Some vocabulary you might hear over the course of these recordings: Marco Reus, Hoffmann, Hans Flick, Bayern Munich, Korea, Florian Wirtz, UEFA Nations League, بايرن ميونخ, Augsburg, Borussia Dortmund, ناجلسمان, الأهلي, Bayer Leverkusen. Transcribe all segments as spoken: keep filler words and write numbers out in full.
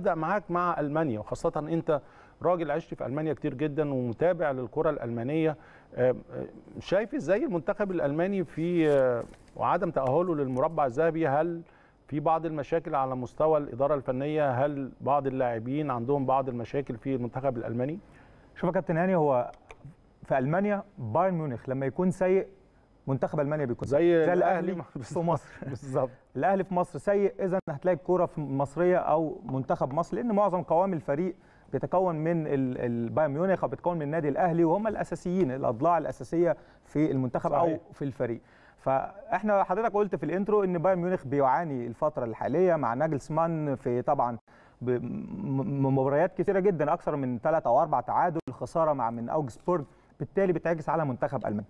ابدا معاك مع المانيا، وخاصه انت راجل عشت في المانيا كتير جدا ومتابع للكره الالمانيه، شايف ازاي المنتخب الالماني في وعدم تاهله للمربع الذهبي؟ هل في بعض المشاكل على مستوى الاداره الفنيه؟ هل بعض اللاعبين عندهم بعض المشاكل في المنتخب الالماني؟ شوف يا كابتن هاني، هو في المانيا بايرن ميونخ لما يكون سيء منتخب المانيا بيكون زي, زي الاهلي في مصر بالظبط. الاهلي في مصر سيء، اذا هتلاقي الكوره في مصريه او منتخب مصر، لان معظم قوام الفريق بيتكون من البايرن ميونخ او بيتكون من النادي الاهلي، وهم الاساسيين الاضلاع الاساسيه في المنتخب صحيح. او في الفريق. فاحنا حضرتك قلت في الانترو ان بايرن ميونخ بيعاني الفتره الحاليه مع ناجلسمان في طبعا مباريات كثيره جدا، اكثر من ثلاثة او اربع تعادل، خساره مع من اوجسبورج، بالتالي بتعكس على منتخب المانيا.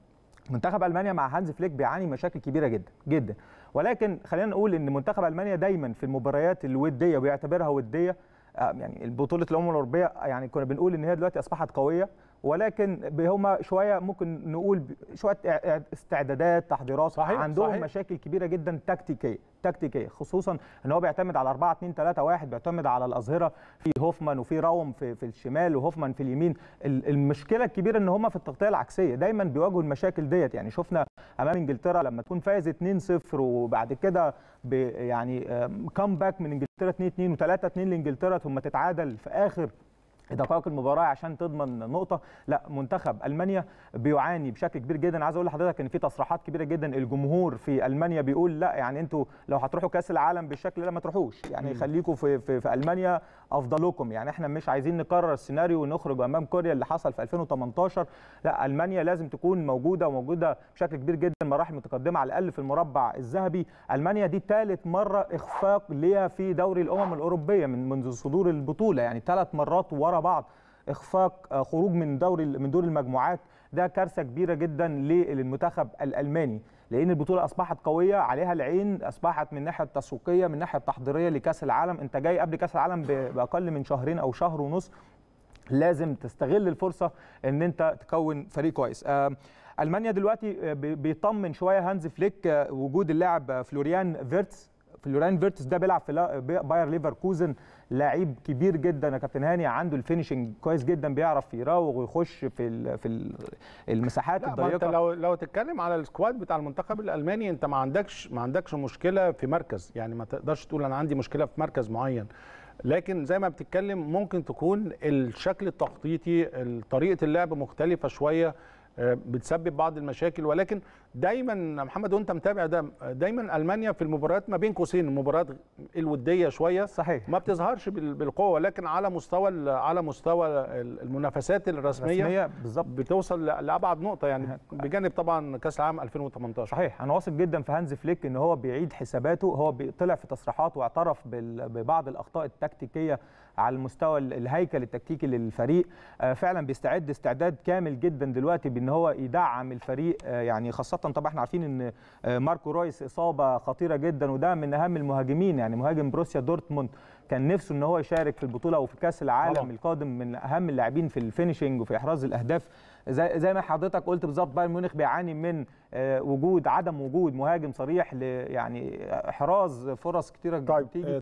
منتخب المانيا مع هانز فليك بيعاني مشاكل كبيره جدا جدا، ولكن خلينا نقول ان منتخب المانيا دايما في المباريات الوديه وبيعتبرها وديه، يعني البطوله الامم الاوروبيه يعني كنا بنقول ان هي دلوقتي اصبحت قويه، ولكن هما شويه ممكن نقول شويه استعدادات تحضيرات صحيح عندهم صحيح. مشاكل كبيره جدا تكتيكيه تكتيكيه خصوصا ان هو بيعتمد على أربعة اتنين تلاتة واحد، بيعتمد على الاظهره في هوفمان وفي راوم في, في الشمال وهوفمان في اليمين. المشكله الكبيره ان هما في التغطيه العكسيه دايما بيواجهوا المشاكل ديت، يعني شفنا امام انجلترا لما تكون فايز اتنين صفر وبعد كده يعني كامباك من انجلترا اتنين اتنين وتلاتة اتنين لانجلترا، ثم تتعادل في اخر دقائق المباراه عشان تضمن نقطه. لا، منتخب المانيا بيعاني بشكل كبير جدا. عايز اقول لحضرتك ان في تصريحات كبيره جدا، الجمهور في المانيا بيقول لا يعني انتوا لو هتروحوا كاس العالم بالشكل ده ما تروحوش، يعني خليكم في, في في المانيا افضل لكم، يعني احنا مش عايزين نكرر السيناريو ونخرج امام كوريا اللي حصل في ألفين وتمنتاشر. لا، المانيا لازم تكون موجوده وموجوده بشكل كبير جدا، مراحل متقدمه على الاقل في المربع الذهبي. المانيا دي ثالث مره اخفاق ليها في دوري الامم الاوروبيه من منذ صدور البطوله، يعني ثلاث مرات ورا بعض اخفاق خروج من دوري من دور المجموعات. ده كارثه كبيره جدا للمنتخب الالماني، لان البطوله اصبحت قويه، عليها العين، اصبحت من ناحيه تسويقيه من ناحيه تحضيريه لكاس العالم. انت جاي قبل كاس العالم باقل من شهرين او شهر ونص، لازم تستغل الفرصه ان انت تكون فريق كويس. المانيا دلوقتي بيطمن شويه هانز فليك وجود اللاعب فلوريان فيرتس. فلوريان فيرتس ده بيلعب في باير ليفركوزن، لعيب كبير جدا يا كابتن هاني، عنده الفينشنج كويس جدا، بيعرف يراوغ ويخش في في المساحات الضيقه. انت لو لو تتكلم على السكواد بتاع المنتخب الالماني، انت ما عندكش ما عندكش مشكله في مركز، يعني ما تقدرش تقول انا عندي مشكله في مركز معين، لكن زي ما بتتكلم ممكن تكون الشكل التخطيطي، طريقه اللعب مختلفه شويه، بتسبب بعض المشاكل. ولكن دايما محمد وانت متابع ده، دايما المانيا في المباريات ما بين قوسين المباريات الوديه شويه صحيح ما بتظهرش بالقوه، لكن على مستوى على مستوى المنافسات الرسميه بتوصل لابعد نقطه، يعني بجانب طبعا كاس العالم ألفين وتمنتاشر. صحيح، انا واثق جدا في هانز فليك ان هو بيعيد حساباته. هو طلع في تصريحات واعترف ببعض الاخطاء التكتيكيه على المستوى الهيكل التكتيكي للفريق. فعلا بيستعد استعداد كامل جدا دلوقتي بان هو يدعم الفريق، يعني خاصه طبعا احنا عارفين ان ماركو رويس اصابه خطيره جدا، وده من اهم المهاجمين، يعني مهاجم بروسيا دورتموند كان نفسه ان هو يشارك في البطوله وفي كاس العالم طبعا. القادم من اهم اللاعبين في الفينيشنج وفي احراز الاهداف. زي, زي ما حضرتك قلت بالظبط، بايرن ميونخ بيعاني من وجود عدم وجود مهاجم صريح، يعني احراز فرص كثيره. طيب